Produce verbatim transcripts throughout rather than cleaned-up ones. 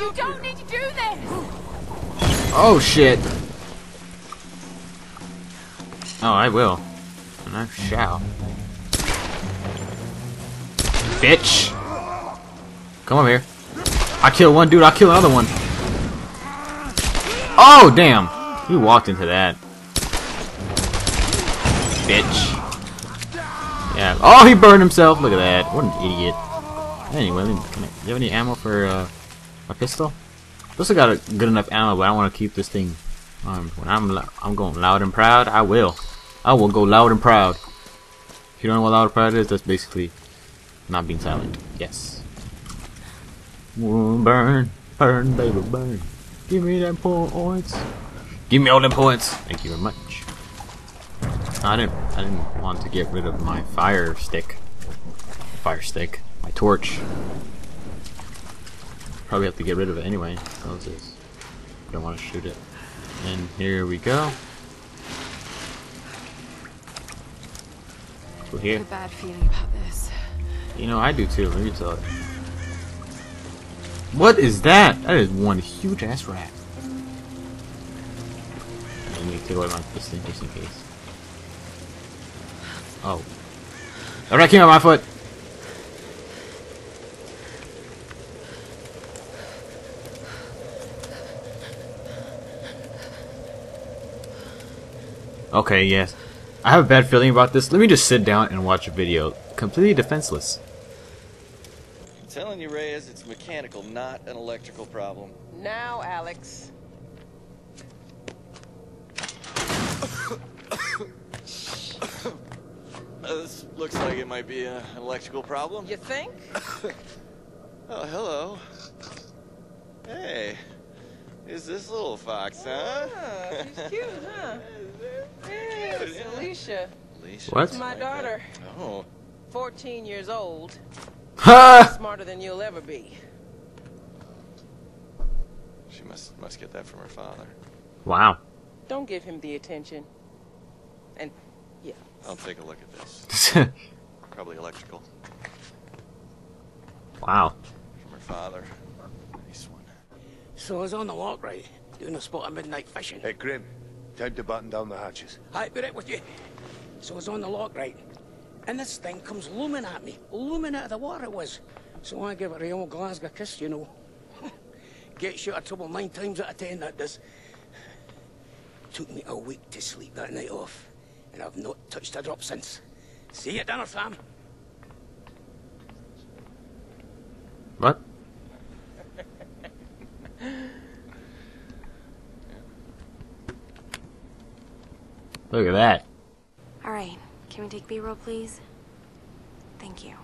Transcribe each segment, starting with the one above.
You don't need to do this. Oh shit. Oh, I will. And I shall. Bitch. Come over here. I kill one dude, I kill another one. Oh, damn. You walked into that. Bitch. Yeah. Oh, he burned himself. Look at that. What an idiot. Anyway, can I, do you have any ammo for uh, my pistol? I also got a good enough ammo, but I want to keep this thing. Um, when I'm I'm going loud and proud, I will. I will go loud and proud. If you don't know what loud and proud is, that's basically not being silent. Yes. Burn, burn, baby, burn. Give me them points. Give me all them points. Thank you very much. I didn't. I didn't want to get rid of my fire stick. Fire stick. My torch. Probably have to get rid of it anyway. Oh, this. Don't want to shoot it. And here we go. We're here. I have a bad feeling about this. You know, I do too. Let me tell it. What is that? That is one huge ass rat. Let me take away my pistol just in case. Oh. A rat came out of my foot! Okay, yes. I have a bad feeling about this. Let me just sit down and watch a video. Completely defenseless. Telling you, Reyes, it's mechanical, not an electrical problem. Now, Alex. This looks like it might be an electrical problem. You think? Oh, hello. Hey, is this little fox, huh? Oh, she's cute, huh? Hey, it's yeah. Alicia. Alicia. What? It's my daughter. Oh. Fourteen years old. Ha! Smarter than you'll ever be. She must must get that from her father. Wow. Don't give him the attention. And yeah. I'll take a look at this. Probably electrical. Wow. From her father. Nice one. So I was on the lock, right? Doing a spot of midnight fishing. Hey, Grim. Time to button down the hatches. I'll be right with you. So I was on the lock, right? And this thing comes looming at me, looming out of the water it was. So I give it a old Glasgow kiss, you know. Gets you out of trouble nine times out of ten, that does. Took me a week to sleep that night off, and I've not touched a drop since. See you at dinner, fam. What? Look at that. All right. Can we take B-roll, please? Thank you.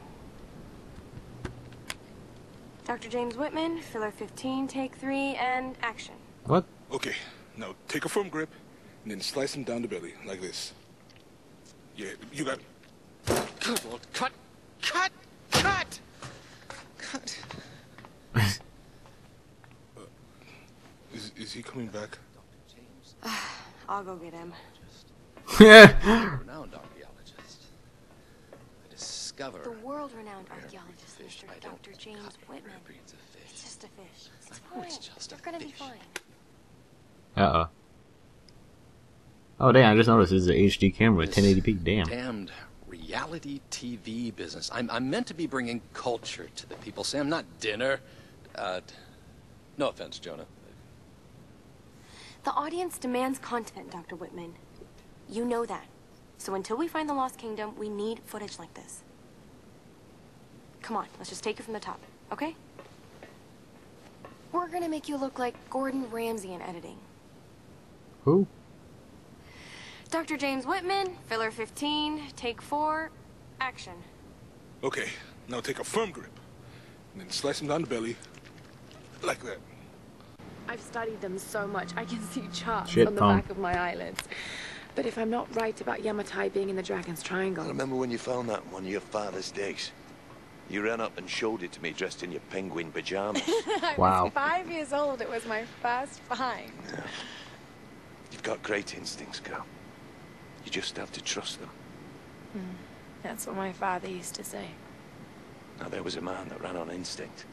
Doctor James Whitman, filler fifteen, take three, and action. What? Okay, now take a firm grip, and then slice him down the belly, like this. Yeah, you got... Good Lord, cut! Cut! Cut! Cut! uh, is, is he coming back? Uh, I'll go get him. Yeah! The world-renowned archaeologist, Mister Doctor James Whitman. It's just a fish. It's fine. It's gonna be fine. Uh oh. Oh damn! I just noticed this is an H D camera, ten eighty p. Damn. Damned reality T V business. I'm I'm meant to be bringing culture to the people, Sam, not dinner. Uh, no offense, Jonah. The audience demands content, Doctor Whitman. You know that. So until we find the Lost Kingdom, we need footage like this. Come on, let's just take it from the top, okay? We're gonna make you look like Gordon Ramsay in editing. Who? Doctor James Whitman, filler fifteen, take four, action. Okay, now take a firm grip, and then slice him down the belly, like that. I've studied them so much, I can see charts Shit, on the Tom. back of my eyelids. But if I'm not right about Yamatai being in the Dragon's Triangle... I remember when you found that on one of your father's digs. You ran up and showed it to me dressed in your penguin pajamas. Wow. I was five years old. It was my first find. Yeah. You've got great instincts, girl. You just have to trust them. Mm. That's what my father used to say. Now, there was a man that ran on instinct.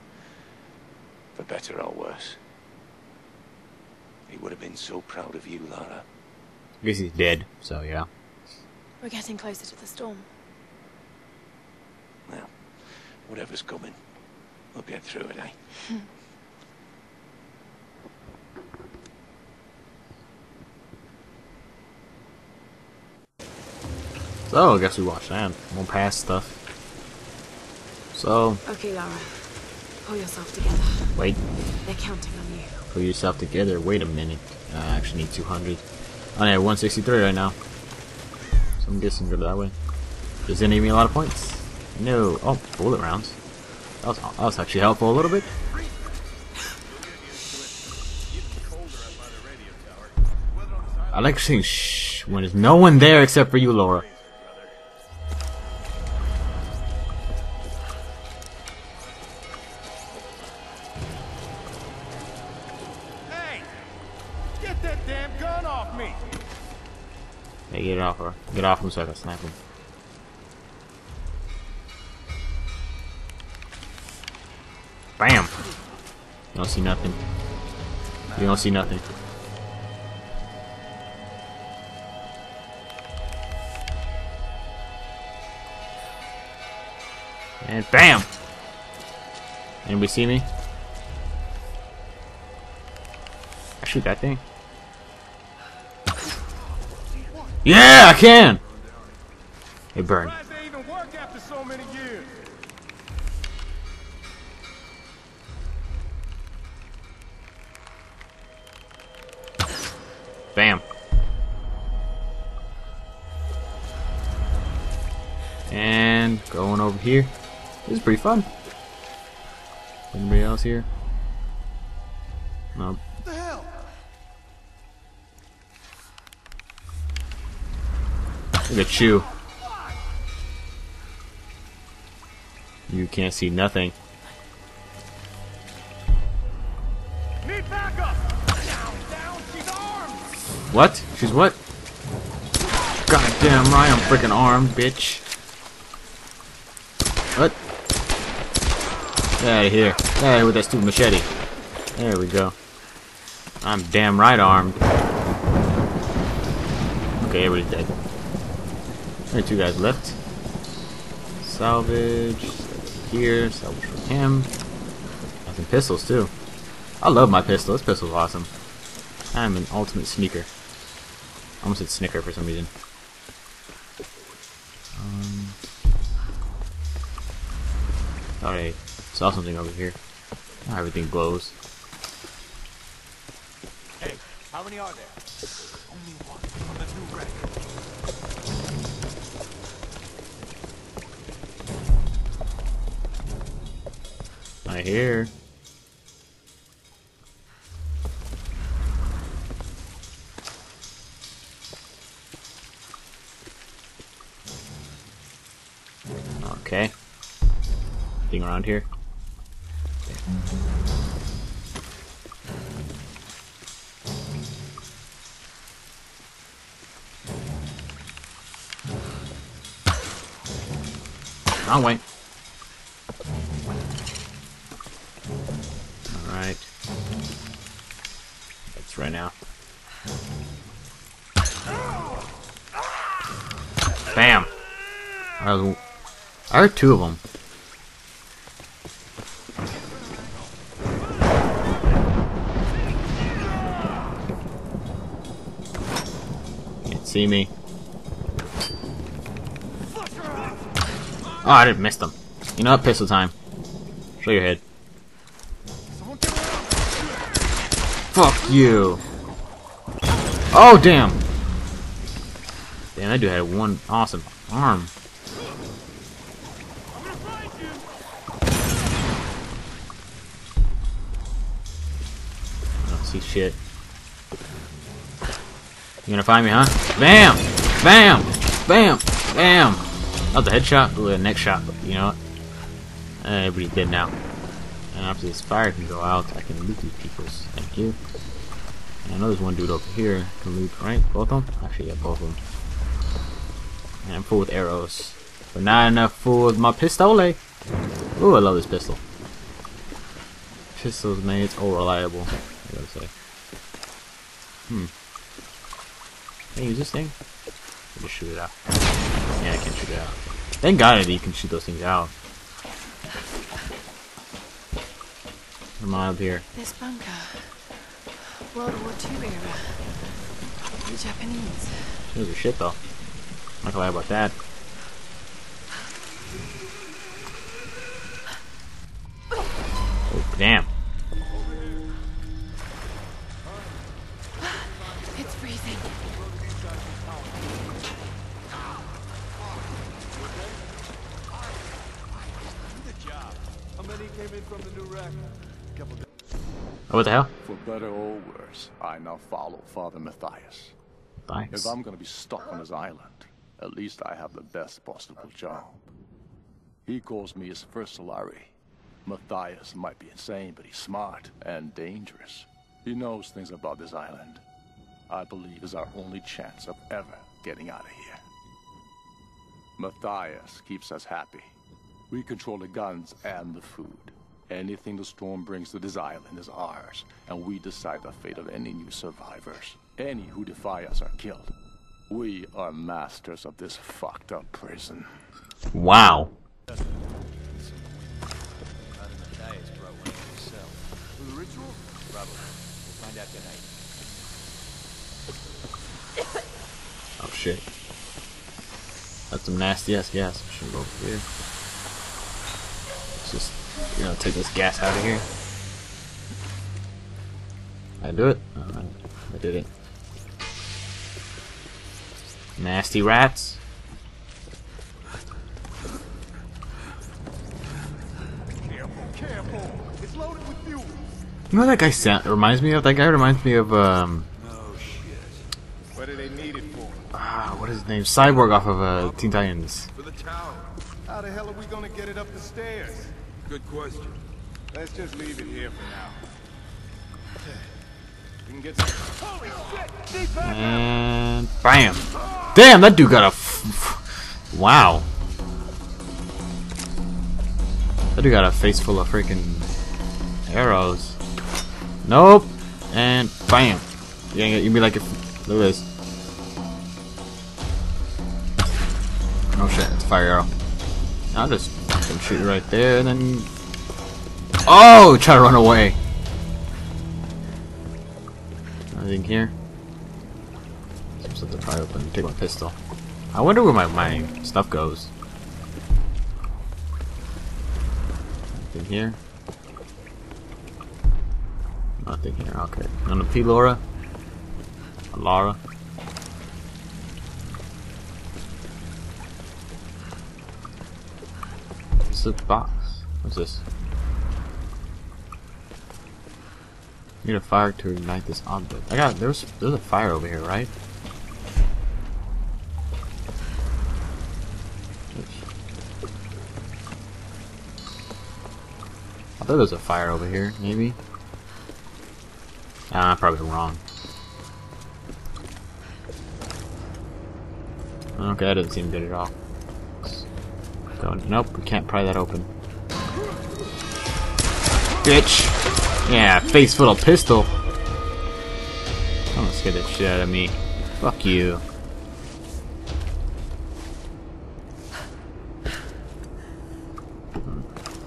for better or worse. He would have been so proud of you, Lara. I guess he's dead, so yeah. We're getting closer to the storm. Well, whatever's coming, we'll get through it, eh? So, I guess we watch that. We'll pass stuff. So... Okay, Lara. Pull yourself together. Wait. They're counting on you. Pull yourself together. Wait a minute. Uh, I actually need two hundred. I'm at one sixty-three right now. So I'm guessing go that way. Does it give me a lot of points? No. Oh, bullet rounds. That was, that was actually helpful a little bit. I like seeing shh when there's no one there except for you, Lara. Get off her. Get off him so I can snipe him. Bam! You don't see nothing. You don't see nothing. And bam! Anybody see me? I shoot that thing. Yeah, I can. It burned. They even work after so many years. Bam. And going over here. This is pretty fun. Anybody else here? Nope. Look at you. You can't see nothing. Need backup. Down, down, she's armed. What? She's what? Goddamn right, I'm freaking armed, bitch. What? Get out of here. Get out of here with that stupid machete. There we go. I'm damn right armed. Okay, everybody's dead. Only two guys left. Salvage here. Salvage from him. Got some pistols too. I love my pistol. This pistol's awesome. I'm an ultimate sneaker. I almost said snicker for some reason. Um, thought I saw something over here. Now everything glows. Hey, how many are there? Only one from the new wreck. I hear. Okay. Anything around here? Wrong way. Right now. Bam! I, was, I heard two of them. Can't see me. Oh, I didn't miss them. You know what? Pistol time. Show your head. Fuck you! Oh damn! Damn, that dude had one awesome arm. I'm gonna find you. I don't see shit. You gonna find me, huh? Bam! Bam! Bam! Bam! That was a headshot. Ooh, a neck shot. But you know what? Uh, everybody's dead now. And after this fire can go out, I can loot these peoples. Thank you. And I know there's one dude over here to loot, right? Both of them? Actually, yeah, both of them. And I'm full with arrows. But not enough full with my pistole. Ooh, I love this pistol. pistols made or reliable. I gotta say. Hmm. Can I use this thing? Or just shoot it out. Yeah, I can't shoot it out. Thank God that you can shoot those things out. What am I up here? This bunker. World War Two era. The Japanese. Those are shit though. I'm not gonna lie about that. Oh, damn. It's freezing. Oh, what the hell? For better or worse, I now follow Father Matthias. Thanks. If I'm gonna be stuck on his island, at least I have the best possible job. He calls me his first Solari. Matthias might be insane, but he's smart and dangerous. He knows things about this island. I believe is our only chance of ever getting out of here. Matthias keeps us happy. We control the guns and the food. Anything the storm brings to this island is ours, and we decide the fate of any new survivors. Any who defy us are killed. We are masters of this fucked up prison. Wow. Oh shit. That's some nasty ass gas. I should go over here. Let's just, you know, take this gas out of here. I do it. Alright. I did it. Nasty rats. Careful, careful. It's loaded with fuel. You know that guy sound reminds me of? That guy reminds me of um oh, shit. What do they need it for? Ah, what is his name? Cyborg off of uh, Teen Titans. For the tower. How the hell are we gonna get it up the stairs? Good question. Let's just leave it here for now. We can get some... Holy shit! And bam! Damn, that dude got a f wow. That dude got a face full of freaking arrows. Nope. And bam. You ain't, you'd be like, if, look at this. Oh shit, it's a fire arrow. I'll just fucking shoot it right there, and then. Oh, try to run away. Nothing here. Seems like they're probably open. Take my pistol. I wonder where my, my stuff goes. Nothing here. Nothing here. Okay. On the P Laura. Laura. What's the box? What's this? Need a fire to ignite this object. I got there's there's a fire over here, right? I thought there was a fire over here, maybe. Ah, I'm probably wrong. Okay, that doesn't seem good at all. So, nope, we can't pry that open. Bitch! Yeah, face full of pistol. I'm gonna scare the shit out of me. Fuck you.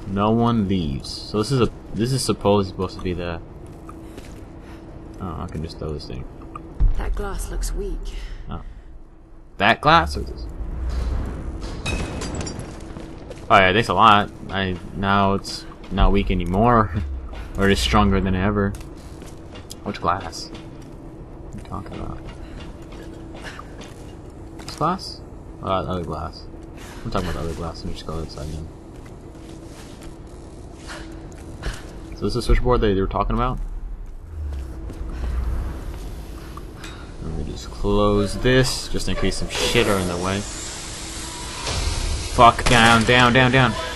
No one leaves. So this is a this is supposed supposed to be the. Oh, I can just throw this thing. That glass looks weak. Oh, that glass or this? Oh yeah, thanks a lot. I now it's not weak anymore. Or it's stronger than ever. Which glass? What are you talking about? This glass? Oh, that other glass. I'm talking about the other glass. Let me just go outside again. So this is the switchboard that they were talking about? Let me just close this, just in case some shit are in the way. Fuck, down, down, down, down.